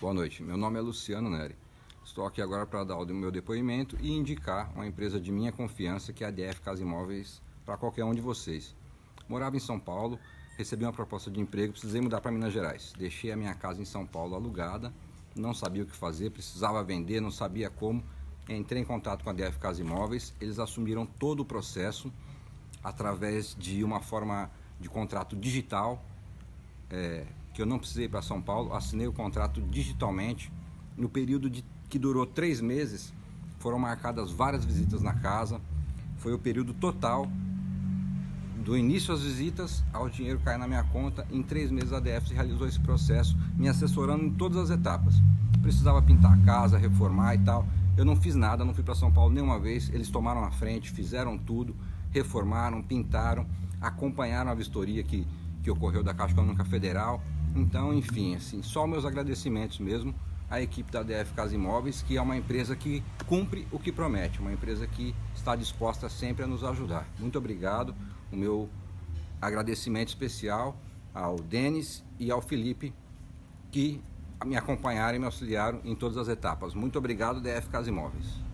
Boa noite, meu nome é Luciano Nery. Estou aqui agora para dar o meu depoimento e indicar uma empresa de minha confiança, que é a DF Casa Imóveis, para qualquer um de vocês. Morava em São Paulo, recebi uma proposta de emprego, precisei mudar para Minas Gerais. Deixei a minha casa em São Paulo alugada, não sabia o que fazer, precisava vender, não sabia como. Entrei em contato com a DF Casa Imóveis, eles assumiram todo o processo através de uma forma de contrato digital, que eu não precisei ir para São Paulo, assinei o contrato digitalmente. No período que durou 3 meses, foram marcadas várias visitas na casa. Foi o período total, do início às visitas, ao dinheiro cair na minha conta. Em 3 meses a DF realizou esse processo, me assessorando em todas as etapas. Precisava pintar a casa, reformar e tal. Eu não fiz nada, não fui para São Paulo nenhuma vez. Eles tomaram a frente, fizeram tudo, reformaram, pintaram, acompanharam a vistoria que ocorreu da Caixa Econômica Federal. Então, enfim, assim, só meus agradecimentos mesmo à equipe da DF Casa Imóveis, que é uma empresa que cumpre o que promete, uma empresa que está disposta sempre a nos ajudar. Muito obrigado, o meu agradecimento especial ao Denis e ao Felipe, que me acompanharam e me auxiliaram em todas as etapas. Muito obrigado, DF Casa Imóveis.